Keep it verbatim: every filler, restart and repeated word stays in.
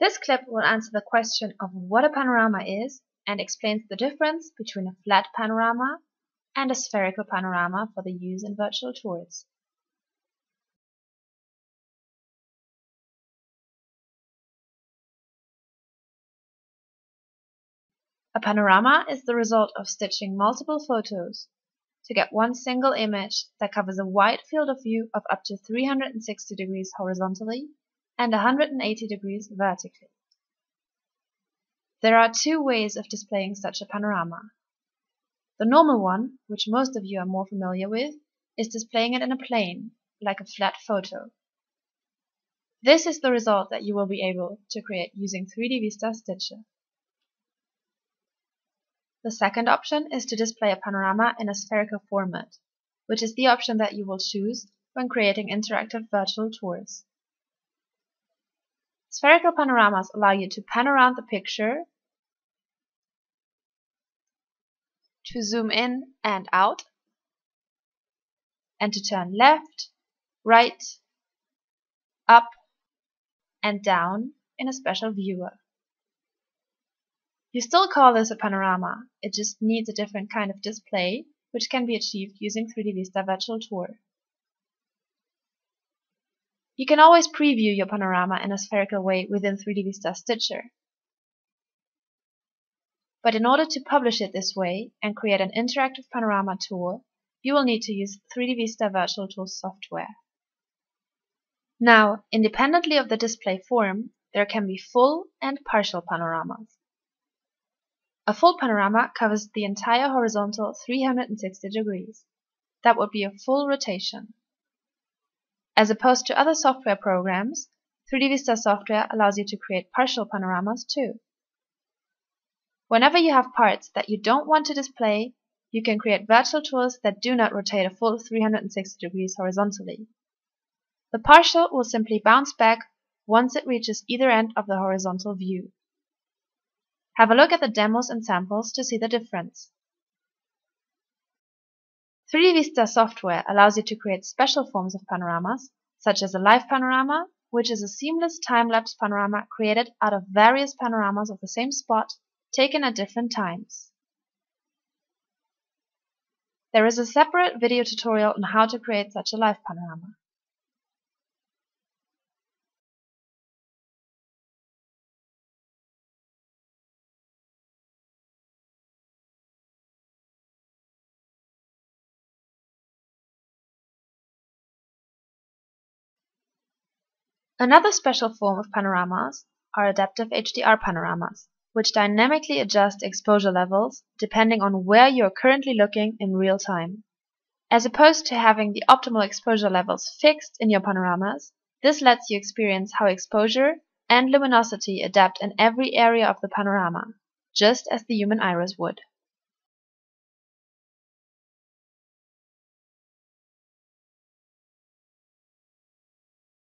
This clip will answer the question of what a panorama is and explains the difference between a flat panorama and a spherical panorama for the use in virtual tours. A panorama is the result of stitching multiple photos to get one single image that covers a wide field of view of up to three hundred sixty degrees horizontally and one hundred eighty degrees vertically. There are two ways of displaying such a panorama. The normal one, which most of you are more familiar with, is displaying it in a plane, like a flat photo. This is the result that you will be able to create using three D Vista Stitcher. The second option is to display a panorama in a spherical format, which is the option that you will choose when creating interactive virtual tours. Spherical panoramas allow you to pan around the picture, to zoom in and out, and to turn left, right, up, and down in a special viewer. You still call this a panorama, it just needs a different kind of display, which can be achieved using three D Vista Virtual Tour. You can always preview your panorama in a spherical way within three D Vista Stitcher. But in order to publish it this way and create an interactive panorama tour, you will need to use three D Vista Virtual Tour software. Now, independently of the display form, there can be full and partial panoramas. A full panorama covers the entire horizontal three hundred sixty degrees. That would be a full rotation. As opposed to other software programs, three D Vista software allows you to create partial panoramas too. Whenever you have parts that you don't want to display, you can create virtual tours that do not rotate a full three hundred sixty degrees horizontally. The partial will simply bounce back once it reaches either end of the horizontal view. Have a look at the demos and samples to see the difference. three D Vista software allows you to create special forms of panoramas, such as a live panorama, which is a seamless time-lapse panorama created out of various panoramas of the same spot, taken at different times. There is a separate video tutorial on how to create such a live panorama. Another special form of panoramas are adaptive H D R panoramas, which dynamically adjust exposure levels depending on where you are currently looking in real time. As opposed to having the optimal exposure levels fixed in your panoramas, this lets you experience how exposure and luminosity adapt in every area of the panorama, just as the human iris would.